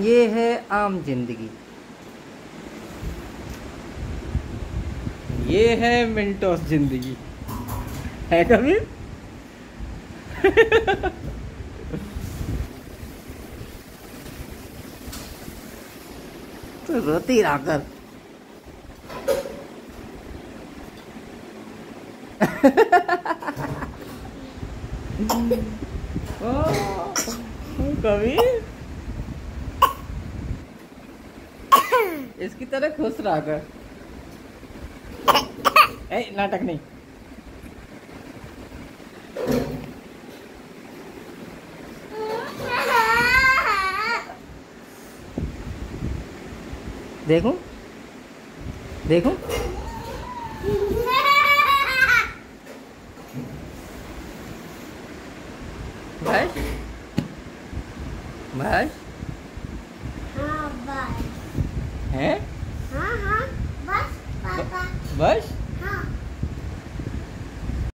ये है आम जिंदगी, ये है मिनटोस जिंदगी है कबीर। तो रोती राकर कबीर इसकी तरह खुश रहा कर। ए नाटक नहीं, देखो देखो भाई भाई हाँ भाई हैं हाँ हाँ बस पापा बस।